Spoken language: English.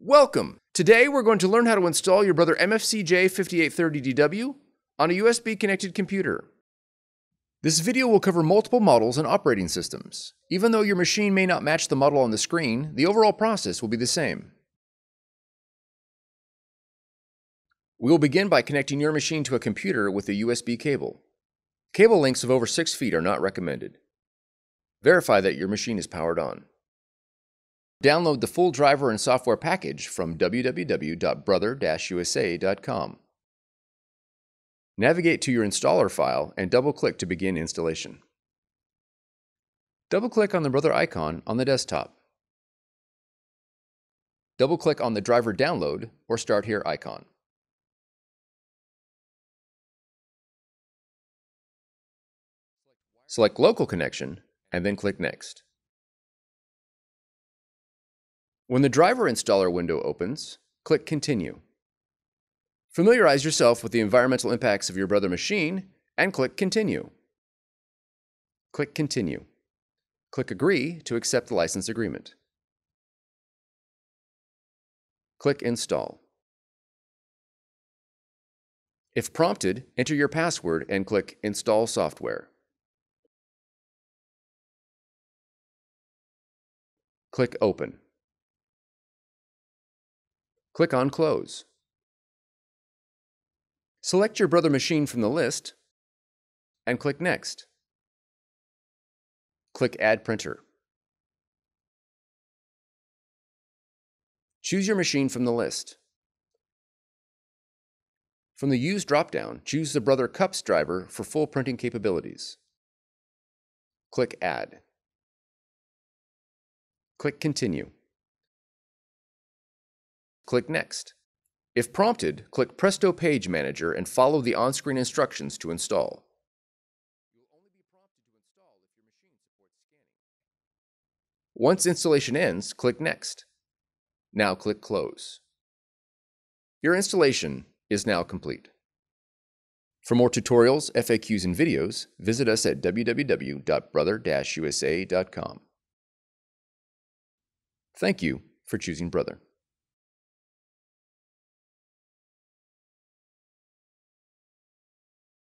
Welcome! Today we're going to learn how to install your Brother MFC-J5830DW on a USB connected computer. This video will cover multiple models and operating systems. Even though your machine may not match the model on the screen, the overall process will be the same. We will begin by connecting your machine to a computer with a USB cable. Cable lengths of over 6 feet are not recommended. Verify that your machine is powered on. Download the full driver and software package from www.brother-usa.com. Navigate to your installer file and double-click to begin installation. Double-click on the Brother icon on the desktop. Double-click on the driver download or start here icon. Select local connection and then click next. When the driver installer window opens, click Continue. Familiarize yourself with the environmental impacts of your Brother machine and click Continue. Click Continue. Click Agree to accept the license agreement. Click Install. If prompted, enter your password and click Install Software. Click Open. Click on Close. Select your Brother machine from the list and click Next. Click Add Printer. Choose your machine from the list. From the Use drop-down, choose the Brother Cups driver for full printing capabilities. Click Add. Click Continue. Click Next. If prompted, click Presto Page Manager and follow the on-screen instructions to install. Once installation ends, click Next. Now click Close. Your installation is now complete. For more tutorials, FAQs, and videos, visit us at www.brother-usa.com. Thank you for choosing Brother.